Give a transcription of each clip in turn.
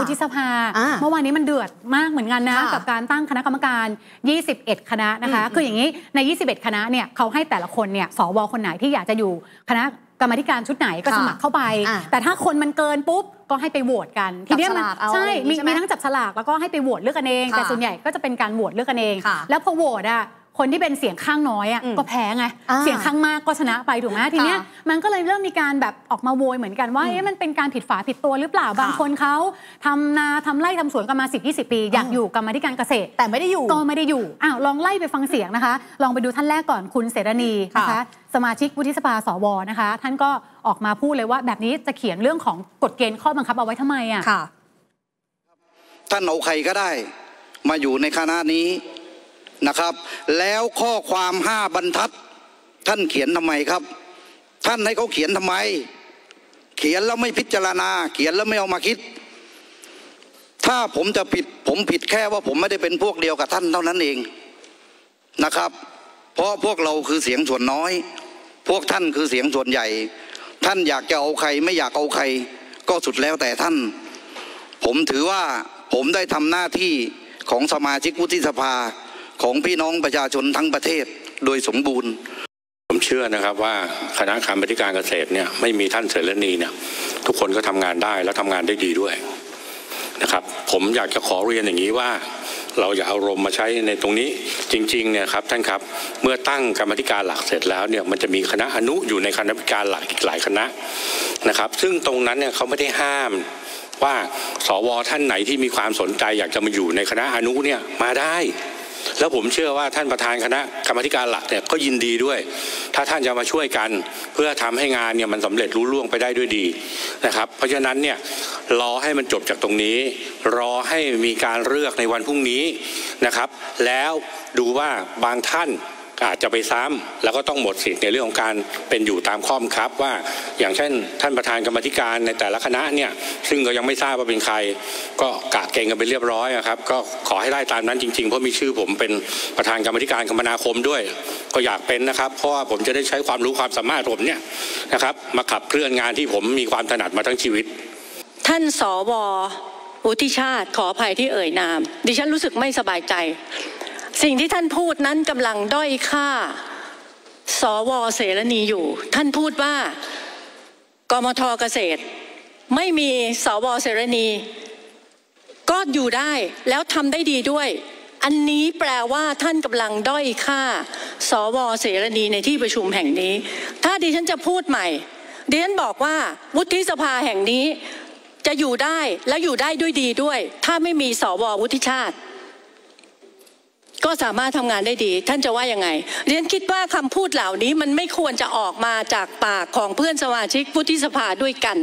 วุฒิสภาเมื่อวานนี้มันเดือดมากเหมือนกันนะกับการตั้งคณะกรรมการ21คณะนะคะคืออย่างนี้ใน21คณะเนี่ยเขาให้แต่ละคนเนี่ยสวคนไหนที่อยากจะอยู่คณะกรรมการชุดไหนก็สมัครเข้าไปแต่ถ้าคนมันเกินปุ๊บก็ให้ไปโหวตกันทีนี้มันใช่มีทั้งจับฉลากแล้วก็ให้ไปโหวตเลือกกันเองแต่ส่วนใหญ่ก็จะเป็นการโหวตเลือกกันเองแล้วพอโหวตอะคนที่เป็นเสียงข้างน้อยอ่ะก็แพ้ไงเสียงข้างมากก็ชนะไปถูกไหมทีเนี้ยมันก็เลยเริ่มมีการแบบออกมาโวยเหมือนกันว่าเอ๊ะมันเป็นการผิดฝาผิดตัวหรือเปล่าบางคนเขาทำนาทำไร่ทำสวนกันมา10-20 ปีอยากอยู่กรรมธิการเกษตรแต่ไม่ได้อยู่ก็ไม่ได้อยู่อ้าวลองไล่ไปฟังเสียงนะคะลองไปดูท่านแรกก่อนคุณเสรณีนะคะสมาชิกวุฒิสภาสวนะคะท่านก็ออกมาพูดเลยว่าแบบนี้จะเขียนเรื่องของกฎเกณฑ์ข้อบังคับเอาไว้ทำไมอ่ะท่านเอาใครก็ได้มาอยู่ในคณะนี้นะครับแล้วข้อความ5 บรรทัดท่านเขียนทำไมครับท่านให้เขาเขียนทำไมเขียนแล้วไม่พิจารณาเขียนแล้วไม่เอามาคิดถ้าผมจะผิดผมผิดแค่ว่าผมไม่ได้เป็นพวกเดียวกับท่านเท่านั้นเองนะครับเพราะพวกเราคือเสียงส่วนน้อยพวกท่านคือเสียงส่วนใหญ่ท่านอยากจะเอาใครไม่อยากเอาใครก็สุดแล้วแต่ท่านผมถือว่าผมได้ทำหน้าที่ของสมาชิกวุฒิสภาของพี่น้องประชาชนทั้งประเทศโดยสมบูรณ์ผมเชื่อนะครับว่าคณะกรรมการเกษตรเนี่ยไม่มีท่านเสรณีเนี่ยทุกคนก็ทำงานได้และทำงานได้ดีด้วยนะครับผมอยากจะขอเรียนอย่างนี้ว่าเราอย่าเอาอารมณ์มาใช้ในตรงนี้จริงๆเนี่ยครับท่านครับเมื่อตั้งกรรมการหลักเสร็จแล้วเนี่ยมันจะมีคณะอนุอยู่ในคณะกรรมการหลักอีกหลายคณะนะครับซึ่งตรงนั้นเนี่ยเขาไม่ได้ห้ามว่าสวท่านไหนที่มีความสนใจอยากจะมาอยู่ในคณะอนุเนี่ยมาได้แล้วผมเชื่อว่าท่านประธานคณะกรรมการหลักเนี่ยก็ยินดีด้วยถ้าท่านจะมาช่วยกันเพื่อทำให้งานเนี่ยมันสำเร็จรุ่งเรืองไปได้ด้วยดีนะครับเพราะฉะนั้นเนี่ยรอให้มันจบจากตรงนี้รอให้มีการเลือกในวันพรุ่งนี้นะครับแล้วดูว่าบางท่านอาจจะไปซ้ำแล้วก็ต้องหมดสิทธิ์ในเรื่องของการเป็นอยู่ตามข้อบังคับว่าอย่างเช่นท่านประธานกรรมการในแต่ละคณะเนี่ยซึ่งก็ยังไม่ทราบว่าเป็นใครก็กะเกณฑ์กันไปเรียบร้อยนะครับก็ขอให้ได้ตามนั้นจริงๆเพราะมีชื่อผมเป็นประธานกรรมการคมนาคมด้วยก็อยากเป็นนะครับเพราะว่าผมจะได้ใช้ความรู้ความสามารถผมเนี่ยนะครับมาขับเคลื่อนงานที่ผมมีความถนัดมาทั้งชีวิตท่านสว.วุฒิชาติขออภัยที่เอ่ยนามดิฉันรู้สึกไม่สบายใจสิ่งที่ท่านพูดนั้นกำลังด้อยค่าสว.เสรณีอยู่ท่านพูดว่ากมธ.เกษตรไม่มีสว.เสรณีก็อยู่ได้แล้วทำได้ดีด้วยอันนี้แปลว่าท่านกำลังด้อยค่าสว.เสรณีในที่ประชุมแห่งนี้ถ้าดิฉันจะพูดใหม่ดิฉันบอกว่าวุฒิสภาแห่งนี้จะอยู่ได้และอยู่ได้ด้วยดีด้วยถ้าไม่มีสว.วุฒิชาติก็สามารถทำงานได้ดีท่านจะว่ายังไงเรียนคิดว่าคำพูดเหล่านี้มันไม่ควรจะออกมาจากปากของเพื่อนสมาชิกวุฒิสภาด้วยกัน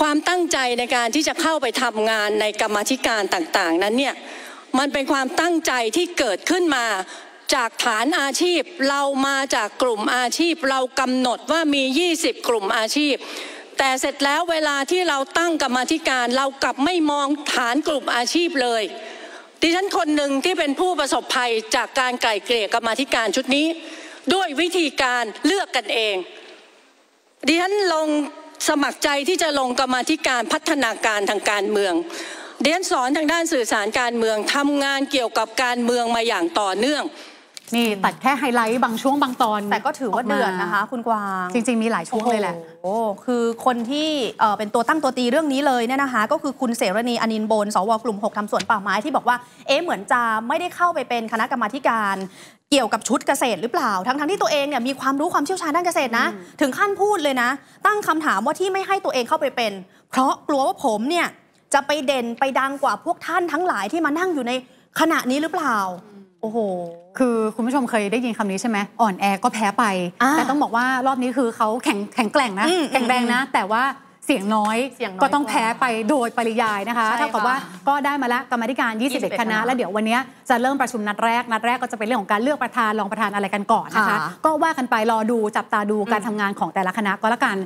ความตั้งใจในการที่จะเข้าไปทำงานในกรรมาธิการต่างๆนั้นเนี่ยมันเป็นความตั้งใจที่เกิดขึ้นมาจากฐานอาชีพเรามาจากกลุ่มอาชีพเรากำหนดว่ามี20กลุ่มอาชีพแต่เสร็จแล้วเวลาที่เราตั้งกรรมาธิการเรากลับไม่มองฐานกลุ่มอาชีพเลยดิฉันคนหนึ่งที่เป็นผู้ประสบภัยจากการไกล่เกลี่ยกรรมาธิการชุดนี้ด้วยวิธีการเลือกกันเองดิฉันลงสมัครใจที่จะลงกรรมาธิการพัฒนาการทางการเมืองดิฉันสอนทางด้านสื่อสารการเมืองทำงานเกี่ยวกับการเมืองมาอย่างต่อเนื่องนี่ตัดแค่ไฮไลท์บางช่วงบางตอนแต่ก็ถือว่าเดือดนะคะคุณกวางจริงๆมีหลายช่วงเลยแหละโอ้คือคนที่เป็นตัวตั้งตัวตีเรื่องนี้เลยเนี่ยนะคะก็คือคุณเสรณีอนินบลสวกลุ่ม6ทำสวนป่าไม้ที่บอกว่าเอ๊ะเหมือนจะไม่ได้เข้าไปเป็นคณะกรรมาธิการเกี่ยวกับชุดเกษตรหรือเปล่าทั้งที่ตัวเองเนี่ยมีความรู้ความเชี่ยวชาญด้านเกษตรนะถึงขั้นพูดเลยนะตั้งคำถามว่าที่ไม่ให้ตัวเองเข้าไปเป็นเพราะกลัวว่าผมเนี่ยจะไปเด่นไปดังกว่าพวกท่านทั้งหลายที่มานั่งอยู่ในขณะนี้หรือเปล่าโอ้โหคือคุณผู้ชมเคยได้ยินคำนี้ใช่ไหมอ่อนแอก็แพ้ไปแต่ต้องบอกว่ารอบนี้คือเขาแข็งแกร่งนะแข็งแรงนะแต่ว่าเสียงน้อยก็ต้องแพ้ไปโดยปริยายนะคะเท่ากับว่าก็ได้มาละกรรมธิการ21คณะแล้วเดี๋ยววันนี้จะเริ่มประชุมนัดแรกก็จะเป็นเรื่องของการเลือกประธานรองประธานอะไรกันก่อนนะคะก็ว่ากันไปรอดูจับตาดูการทำงานของแต่ละคณะก็แล้วกัน